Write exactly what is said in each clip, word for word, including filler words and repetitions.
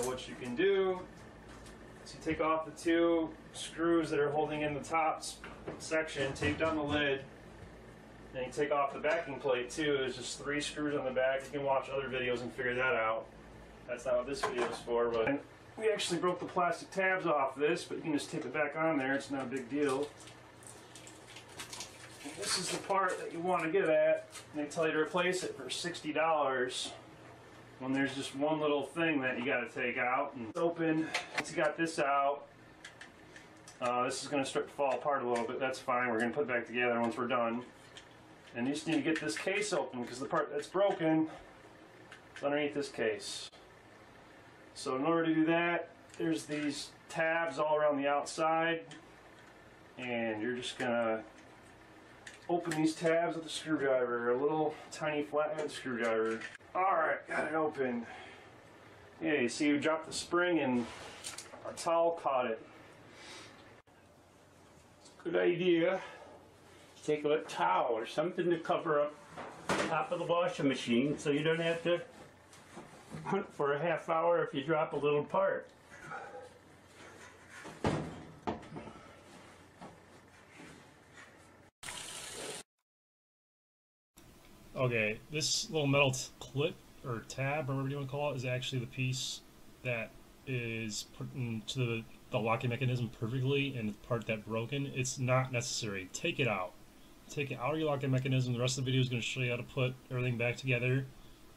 So what you can do is you take off the two screws that are holding in the top section, tape down the lid, and you take off the backing plate too. There's just three screws on the back. You can watch other videos and figure that out. That's not what this video is for, but and we actually broke the plastic tabs off this, but you can just tape it back on there. It's not a big deal. And this is the part that you want to get at. They tell you to replace it for sixty dollars when there's just one little thing that you got to take out. And it's open. Once you got this out, uh, this is going to start to fall apart a little bit. That's fine. We're going to put it back together once we're done. And you just need to get this case open, because the part that's broken is underneath this case. So in order to do that, there's these tabs all around the outside, and you're just going to open these tabs with a screwdriver, a little tiny flathead screwdriver. Alright, got it open. Yeah, you see you dropped the spring and our towel caught it. Good idea. Take a towel or something to cover up the top of the washing machine so you don't have to hunt for a half hour if you drop a little part. Okay, this little metal clip or tab, or whatever you want to call it, is actually the piece that is put into the, the locking mechanism perfectly, and the part that broken, it's not necessary. Take it out. Take it out of your locking mechanism. The rest of the video is going to show you how to put everything back together,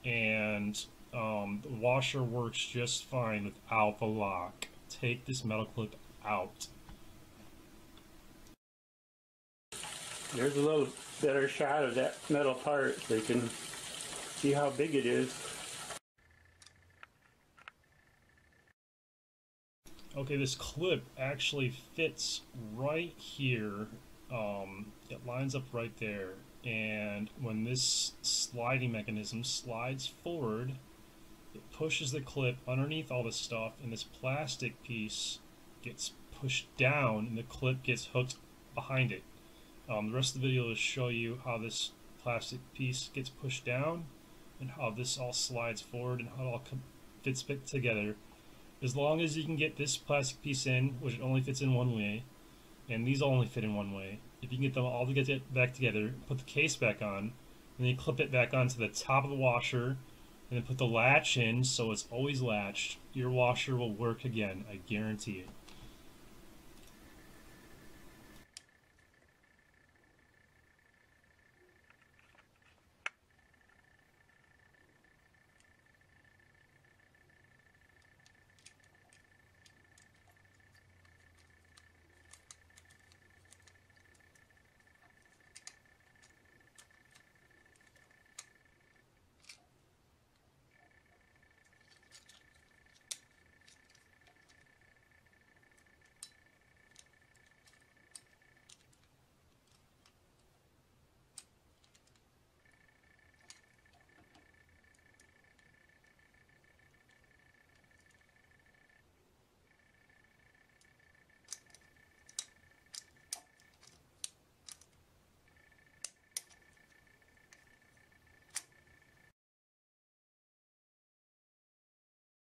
and um, the washer works just fine without the lock. Take this metal clip out. There's a little better shot of that metal part so you can see how big it is. Okay, this clip actually fits right here. Um, it lines up right there, and when this sliding mechanism slides forward, it pushes the clip underneath all this stuff, and this plastic piece gets pushed down and the clip gets hooked behind it. Um, the rest of the video will show you how this plastic piece gets pushed down and how this all slides forward and how it all fits back together. As long as you can get this plastic piece in, which it only fits in one way, and these all only fit in one way. If you can get them all to get back together, put the case back on, and then you clip it back onto the top of the washer, and then put the latch in so it's always latched, your washer will work again, I guarantee it.